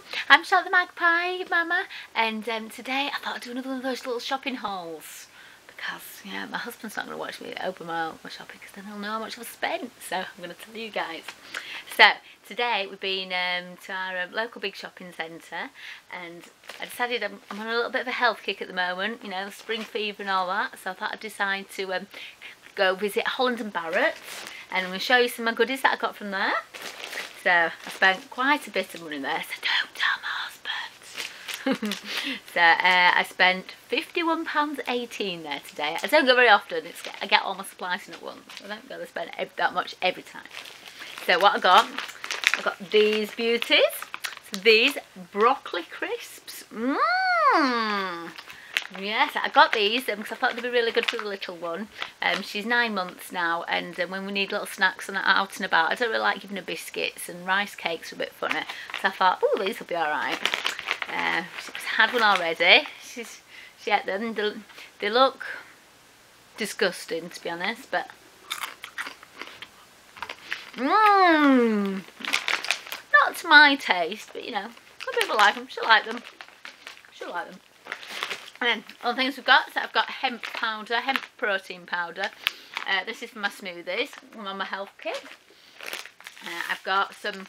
Hello, I'm Charlotte the Magpie Mama, and today I thought I'd do another one of those little shopping hauls because, you know, my husband's not going to watch me open my shopping because then he'll know how much I've spent, so I'm going to tell you guys. So today we've been to our local big shopping centre, and I decided I'm on a little bit of a health kick at the moment, you know, spring fever and all that, so I thought I'd decide to go visit Holland and Barrett, and I'm going to show you some of my goodies that I got from there. So I spent quite a bit of money there, so don't tell my husband. So I spent £51.18 there today. I don't go very often, I get all my supplies in at once. I don't go to spend that much every time. So what I got these beauties. So these broccoli crisps. Mmm! Yes, I got these because I thought they'd be really good for the little one. She's 9 months now, and when we need little snacks and out and about, I don't really like giving her biscuits, and rice cakes are a bit funny. So I thought, oh, these will be all right. She's had one already. She ate them. They look disgusting, to be honest, but mmm, not to my taste, but you know, some people like them. She'll like them. She'll like them. And then other things we've got, so I've got hemp powder, hemp protein powder. This is for my smoothies. I'm on my health kit. I've got some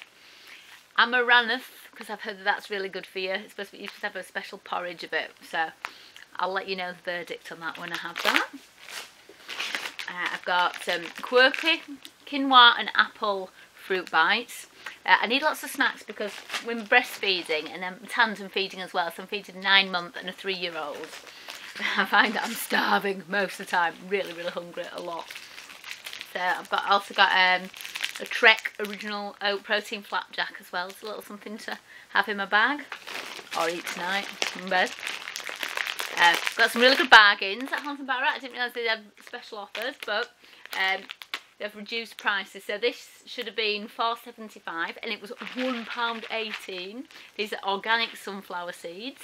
amaranth, because I've heard that's really good for you. It's supposed to be, you should have a special porridge of it. So I'll let you know the verdict on that when I have that. I've got some quirky quinoa and apple fruit bites. I need lots of snacks because we're breastfeeding, and then tandem feeding as well, so I'm feeding a 9-month and a 3-year-old. I find that I'm starving most of the time, really, really hungry a lot. So I've got, also got a Trek Original Oat Protein Flapjack as well. It's a little something to have in my bag, or eat tonight in bed. Got some really good bargains at Hans and Barrett. I didn't realise they had special offers, but they've reduced prices. So this should have been £4.75 and it was £1.18. These are organic sunflower seeds.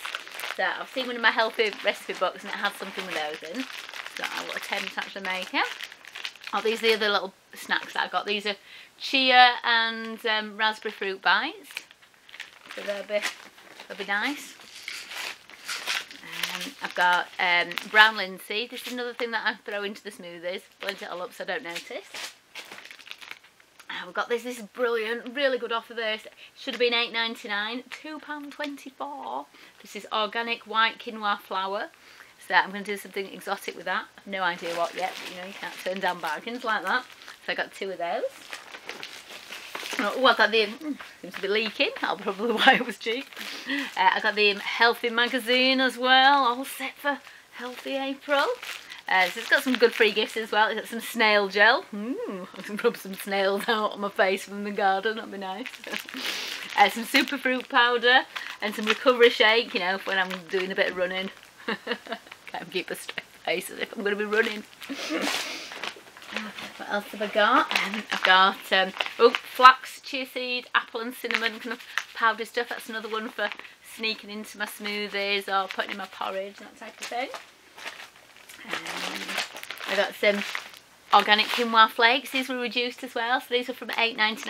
So I've seen one of my healthy recipe books and it had something with those in. So I'll attempt to actually make it. Oh, these are the other little snacks that I got. These are chia and raspberry fruit bites. So they'll be nice. I've got brown linseed. This is another thing that I throw into the smoothies. Blend it all up so I don't notice. We've got this is brilliant, really good offer. This should have been £8.99, £2.24. This is organic white quinoa flour. So I'm going to do something exotic with that. I've no idea what yet, but you know, you can't turn down bargains like that. So I got 2 of those. Oh, I got the, seems to be leaking, that'll probably why it was cheap. I got the Healthy magazine as well, all set for Healthy April. So it's got some good free gifts as well. It's got some snail gel. I can rub some snails out on my face from the garden, that'd be nice. Some super fruit powder and some recovery shake, you know, when I'm doing a bit of running. Can't keep a straight face as if I'm going to be running. What else have I got? I've got flax, chia seed, apple and cinnamon kind of powder stuff. That's another one for sneaking into my smoothies or putting in my porridge, that type of thing. I got some organic quinoa flakes. These were reduced as well, so these were from £8.99 to £2.24.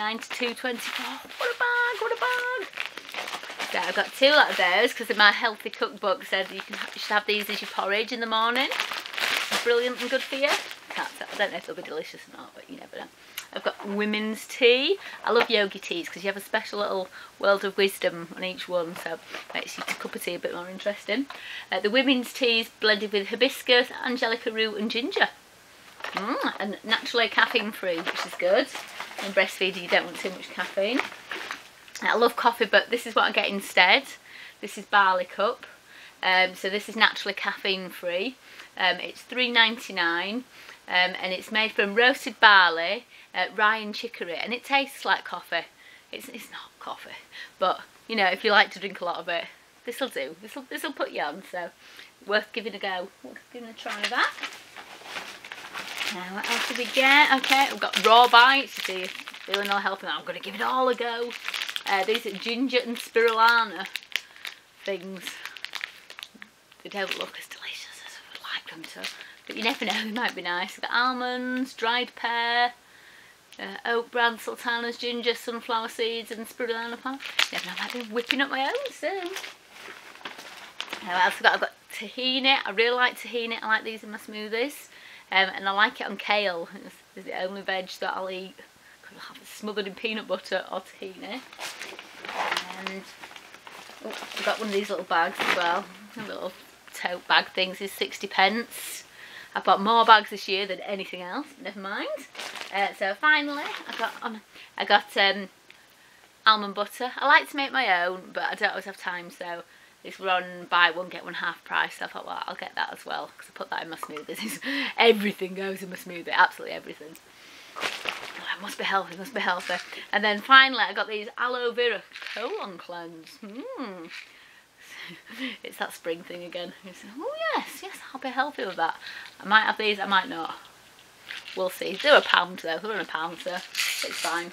What a bag, what a bag! So I've got 2 lot of those because my healthy cookbook said you should have these as your porridge in the morning. Brilliant and good for you. I don't know if they'll be delicious or not, but you never know. I've got women's tea. I love Yogi teas because you have a special little world of wisdom on each one, so it makes your cup of tea a bit more interesting. The women's teas blended with hibiscus, angelica root and ginger. And naturally caffeine free, which is good. In breastfeeding you don't want too much caffeine. I love coffee, but this is what I get instead. This is barley cup. So this is naturally caffeine free. It's £3.99. And it's made from roasted barley, rye and chicory, and it tastes like coffee. It's not coffee, but you know, if you like to drink a lot of it, this'll do. This'll put you on, so worth giving a go. Worth giving a try of that. Now what else did we get? Okay, we've got raw bites. You see, feeling all healthy. I'm gonna give it all a go. These are ginger and spirulina things. They don't look as delicious as I would like them to. But you never know, it might be nice. We've got almonds, dried pear, oat bran, sultanas, ginger, sunflower seeds and spirulina plant. Never know, I might be whipping up my own soon. What else I've got tahini. I really like tahini. I like these in my smoothies, and I like it on kale. It's the only veg that I'll eat. I'll have it smothered in peanut butter or tahini. And I've got one of these little bags as well. A little tote bag things is 60p. I bought more bags this year than anything else. Never mind. So finally, I got almond butter. I like to make my own, but I don't always have time. So this run buy one get one half price. So I thought, well, I'll get that as well because I put that in my smoothies. Everything goes in my smoothie. Absolutely everything. I must be healthy. Must be healthy. And then finally, I got these aloe vera colon cleanse. It's that spring thing again. Oh yes, yes, I'll be healthy with that. I might have these, I might not. We'll see. They're £1 though, they're in £1, so it's fine.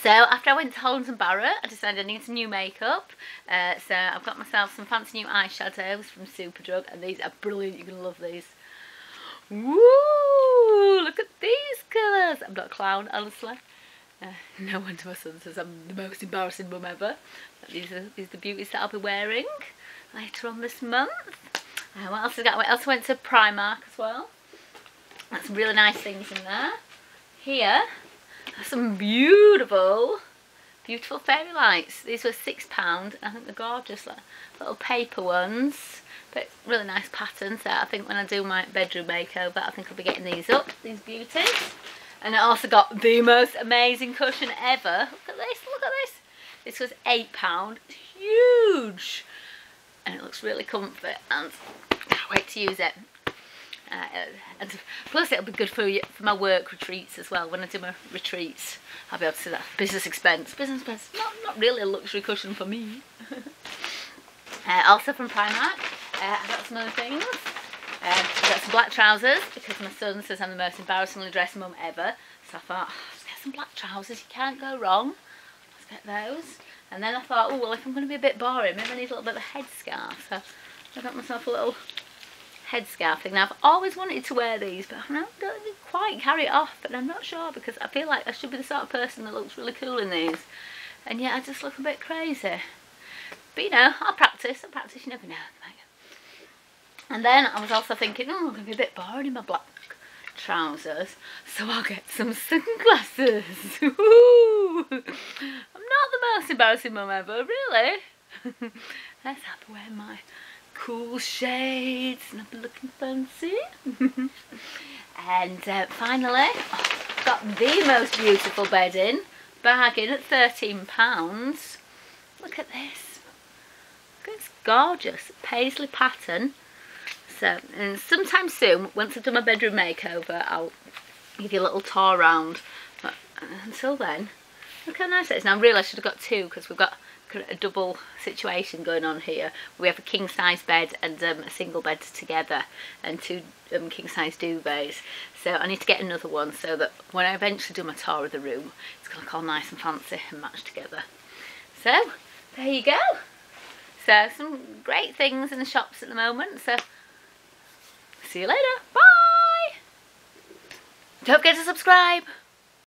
So after I went to Holland and Barrett, I decided I need some new makeup. So I've got myself some fancy new eyeshadows from Superdrug, and these are brilliant, you're gonna love these. Woo! Look at these colours! I'm not a clown, honestly. No wonder my son says I'm the most embarrassing mum ever. But these are the beauties that I'll be wearing later on this month. What else have I got? I also went to Primark as well. That's some really nice things in there. Here are some beautiful, beautiful fairy lights. These were £6. I think they're gorgeous, like little paper ones. But really nice patterns. So I think when I do my bedroom makeover, I think I'll be getting these up, these beauties. And I also got the most amazing cushion ever. Look at this, look at this. This was £8, it's huge. And it looks really comfy and I can't wait to use it. And plus it'll be good for my work retreats as well. When I do my retreats, I'll be able to do that. Business expense, business expense. Not really a luxury cushion for me. Also from Primark, I got some other things. I've got some black trousers because my son says I'm the most embarrassingly dressed mum ever. So I thought, oh, let's get some black trousers, you can't go wrong. Let's get those. And then I thought, oh, well, if I'm going to be a bit boring, maybe I need a little bit of a headscarf. So I got myself a little headscarf thing. Now, I've always wanted to wear these, but I don't even quite carry it off. But I'm not sure because I feel like I should be the sort of person that looks really cool in these. And yet I just look a bit crazy. But, you know, I'll practice, you never know. And then I was also thinking, oh, I'm going to be a bit boring in my black trousers, so I'll get some sunglasses. Ooh. I'm not the most embarrassing mum ever, really. Let's have to wear my cool shades and I'll be looking fancy. And finally, I've got the most beautiful bedding, bargain at £13. Look at this. It's gorgeous, paisley pattern. So, and sometime soon, once I've done my bedroom makeover, I'll give you a little tour round. But until then, look how nice it is. Now, I realise I should have got two because we've got a double situation going on here. We have a king-size bed and a single bed together and two king-size duvets. So I need to get another one so that when I eventually do my tour of the room, it's going to look all nice and fancy and match together. So, there you go. So, some great things in the shops at the moment. So. See you later. Bye. Don't forget to subscribe.